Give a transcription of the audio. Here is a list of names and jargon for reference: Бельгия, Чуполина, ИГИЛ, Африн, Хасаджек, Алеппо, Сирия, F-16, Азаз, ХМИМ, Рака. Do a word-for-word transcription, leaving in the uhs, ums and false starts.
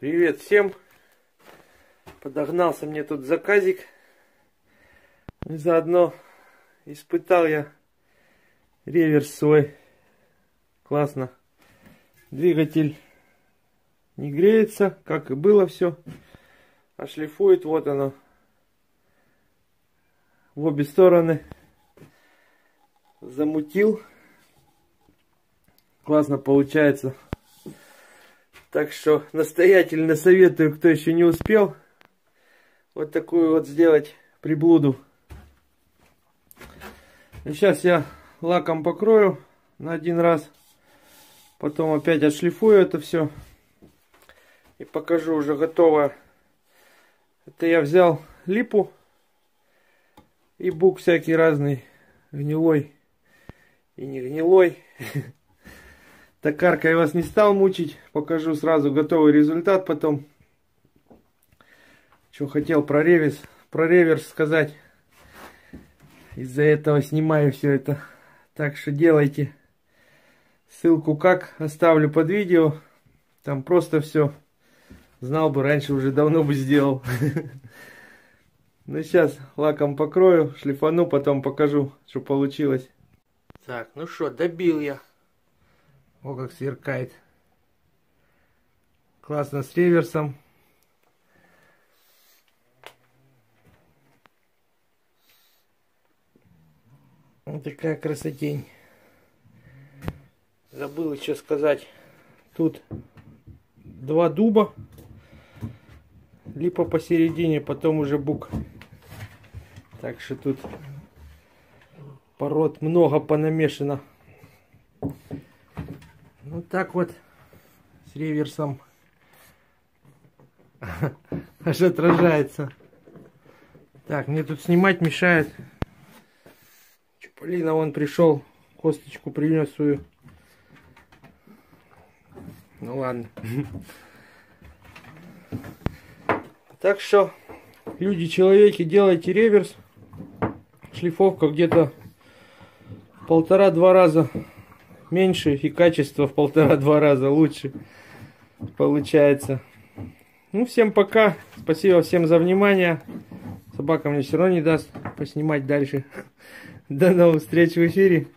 Привет всем! Подогнался мне тут заказик. И заодно испытал я реверс свой. Классно. Двигатель не греется, как и было все. А шлифует, вот оно. В обе стороны. Замутил. Классно получается. Так что настоятельно советую, кто еще не успел, вот такую вот сделать приблуду. И сейчас я лаком покрою на один раз. Потом опять отшлифую это все. И покажу уже готовое. Это я взял липу и бук всякий разный. Гнилой и не гнилой. Токаркой вас не стал мучить. Покажу сразу готовый результат потом. Что хотел про реверс, про реверс сказать. Из-за этого снимаю все это. Так что делайте. Ссылку как оставлю под видео. Там просто все. Знал бы, раньше уже давно бы сделал. Ну сейчас лаком покрою, шлифану, потом покажу, что получилось. Так, ну что, добил я. О, как сверкает. Классно с реверсом. Вот такая красотень. Забыл еще сказать. Тут два дуба. Липа посередине, потом уже бук. Так что тут пород много понамешано. Вот так вот с реверсом аж отражается. Так, мне тут снимать мешает. Чуполина вон пришел, косточку принес свою. Ну ладно. Так что, люди, человеки, делайте реверс. Шлифовка где-то в полтора-два раза меньше и качество в полтора-два раза лучше получается. Ну, всем пока. Спасибо всем за внимание. Собака мне все равно не даст поснимать дальше. До новых встреч в эфире.